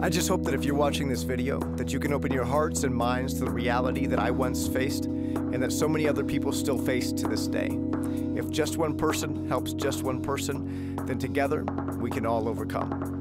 I just hope that if you're watching this video, that you can open your hearts and minds to the reality that I once faced and that so many other people still face to this day. If just one person helps just one person, then together we can all overcome.